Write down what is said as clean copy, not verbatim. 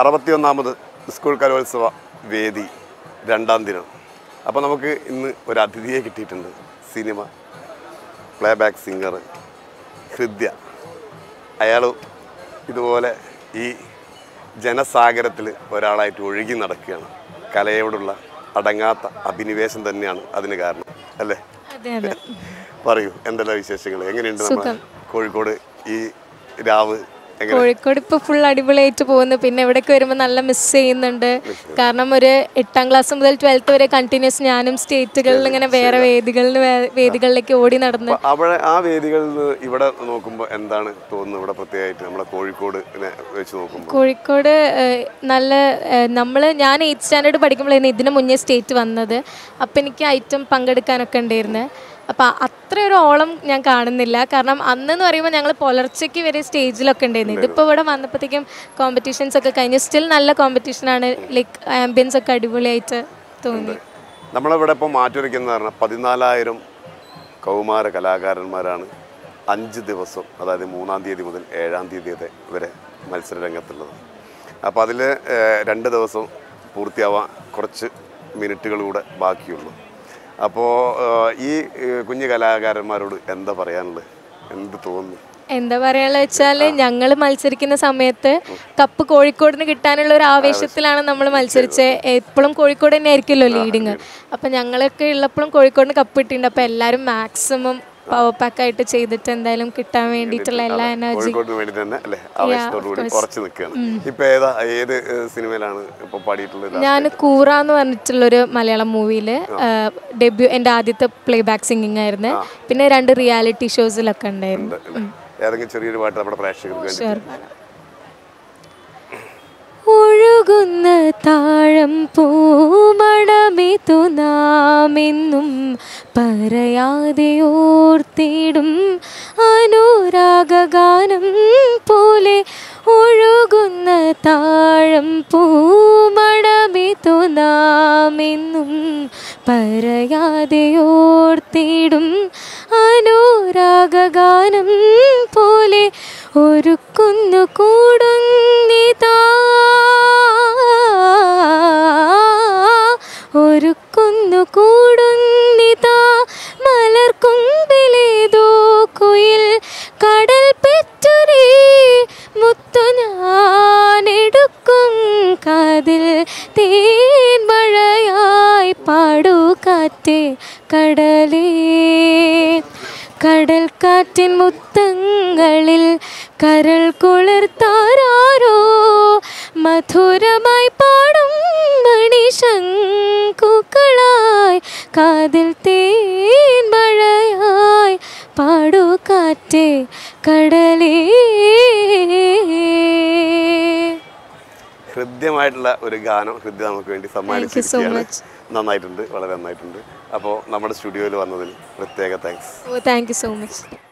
61-ാമത് school കലോത്സവ വേദി രണ്ടാം ദിനം. അപ്പോൾ നമുക്ക് ഇന്ന് ഒരു അതിഥിയെ കിട്ടിയിട്ടുണ്ട്. Cinema playback singer Hridya. അയാൾ ഇതുപോലെ ഈ ജനസാഗരത്തിൽ ഒരാളായിട്ട് ഒഴുകി നടക്കുകയാണ്. കലയോടുള്ള അടങ്ങാത്ത അഭിനിവേശം തന്നെയാണ് അതിന് കാരണം, അല്ലേ? പറയൂ, എന്തെല്ലാം വിശേഷങ്ങൾ, എങ്ങനെയുണ്ട് നമ്മുടെ കോഴിക്കോട് ഈ രാവ്? കോഴിക്കോട് ഇപ്പോൾ ഫുൾ അടിപൊളിയായിട്ട് പോകുന്നു. പിന്നെ ഇവിടേക്ക് വരുമ്പോൾ നല്ല മിസ് ചെയ്യുന്നുണ്ട്. കാരണം ഒരു 8ാം ക്ലാസ് മുതൽ 12th വരെ കണ്ടിന്യൂസ് ഞാനും സ്റ്റേറ്റുകളിൽ ഇങ്ങനെ വേറെ വേദികളിലേക്ക് ഓടി നടന്നു. ആ വേദികളിൽ ഇവിടെ നോക്കുമ്പോൾ എന്താണ് തോന്നുന്നത്? ഇവിടെ പ്രത്യേകമായിട്ട് നമ്മുടെ കോഴിക്കോട് വെച്ച് നോക്കുമ്പോൾ കോഴിക്കോട് നല്ല ഞാൻ 8th സ്റ്റാൻഡേർഡ് പഠിക്കുമ്പോഴായിരുന്നു ഇതിന് മുന്നേ സ്റ്റേറ്റ് വന്നത്. അപ്പം എനിക്ക് ഐറ്റം പങ്കെടുക്കാനൊക്കെ ഉണ്ടായിരുന്നു. അപ്പം അത്രയൊരു ഓളം ഞാൻ കാണുന്നില്ല. കാരണം അന്നെന്ന് പറയുമ്പോൾ ഞങ്ങൾ പുലർച്ചയ്ക്ക് വരെ സ്റ്റേജിലൊക്കെ ഉണ്ടായിരുന്നു. ഇതിപ്പോൾ ഇവിടെ വന്നപ്പോഴത്തേക്കും കോമ്പറ്റീഷൻസൊക്കെ കഴിഞ്ഞു. സ്റ്റിൽ നല്ല കോമ്പറ്റീഷനാണ്. ലൈക്ക് ആംബിയൻസ് ഒക്കെ അടിപൊളിയായിട്ട് തോന്നി. നമ്മളിവിടെ ഇപ്പോൾ മാറ്റിവെക്കുന്ന പറഞ്ഞാൽ 14,000 കൗമാര കലാകാരന്മാരാണ് 5 ദിവസം, അതായത് 3ാം തീയതി മുതൽ 7ാം തീയതി വരെ മത്സരരംഗത്തുള്ളത്. അപ്പോൾ അതിൽ 2 ദിവസം പൂർത്തിയാവാൻ കുറച്ച് മിനിറ്റുകൾ കൂടെ ബാക്കിയുള്ളൂ. അപ്പോൾ ഈ കുഞ്ഞു കലാകാരന്മാരോട് എന്താ പറയാനുള്ളത്, എന്ത് തോന്നുന്നു? എന്താ പറയാനുള്ളത് വെച്ചാൽ ഞങ്ങൾ മത്സരിക്കുന്ന സമയത്ത് കപ്പ് കോഴിക്കോടിന് കിട്ടാനുള്ള ഒരു ആവേശത്തിലാണ് നമ്മൾ മത്സരിച്ചത്. എപ്പോഴും കോഴിക്കോട് തന്നെ ആയിരിക്കുമല്ലോ ലീഡിങ്. അപ്പം ഞങ്ങളൊക്കെ ഉള്ളപ്പോഴും കോഴിക്കോടിന് കപ്പ് കിട്ടിയിട്ടുണ്ട്. അപ്പം എല്ലാവരും മാക്സിമം പവർ പാക്ക് ആയിട്ട് ചെയ്തിട്ട് എന്തായാലും കിട്ടാൻ വേണ്ടിയിട്ടുള്ള എല്ലാ എനർജി ഞാൻ കൂറ എന്ന് പറഞ്ഞിട്ടുള്ളൊരു മലയാളം മൂവിയിൽ ഡെബ്യൂ, എൻ്റെ ആദ്യത്തെ പ്ലേബാക്ക് സിംഗിങ് ആയിരുന്നു. പിന്നെ 2 റിയാലിറ്റി ഷോസിലൊക്കെ ഉണ്ടായിരുന്നു. ഒഴുകുന്ന താഴം പൂമണമിതു നാമെന്നും പറയാതെ ഓർത്തിടും അനുരാഗാനം പോലെ. ഒഴുകുന്ന താഴം പൂമണമിതു നാമെന്നും പറയാതെ ഓർത്തിടും അനുരാഗാനം പോലെ. ഒരുക്കുന്നു കൂടുന്നിതാ, ഒരുക്കുന്നു കൂടുന്നിതാ മലർക്കൊമ്പിലേതോ കുയിൽ. കടൽ പെറ്റുരേ മുത്തു ഞാനെടുക്കും കാതിൽ, തേൻ മഴയായി പാടൂ കാറ്റേ കടലേ. കടൽ കാറ്റിൻ മുത്തങ്ങളിൽ കരൾ കുളിർത്താരോ മധുരമായി പാടും മണിശങ്കുക്കളായി. കാതിൽ തേൻ മഴയായി പാടൂ കാറ്റേ കടലേ. ഹൃദ്യമായിട്ടുള്ള ഒരു ഗാനം ഹൃദ്യ നമുക്ക് വേണ്ടി സമ്മാനിച്ചിരിക്കുകയാണ്. നന്നായിട്ടുണ്ട്, വളരെ നന്നായിട്ടുണ്ട്. അപ്പോൾ നമ്മുടെ സ്റ്റുഡിയോയിൽ വന്നതിന് പ്രത്യേക thanks. Thank you so much.